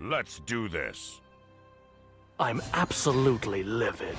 Let's do this. I'm absolutely livid.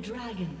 the dragon.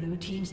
Blue team's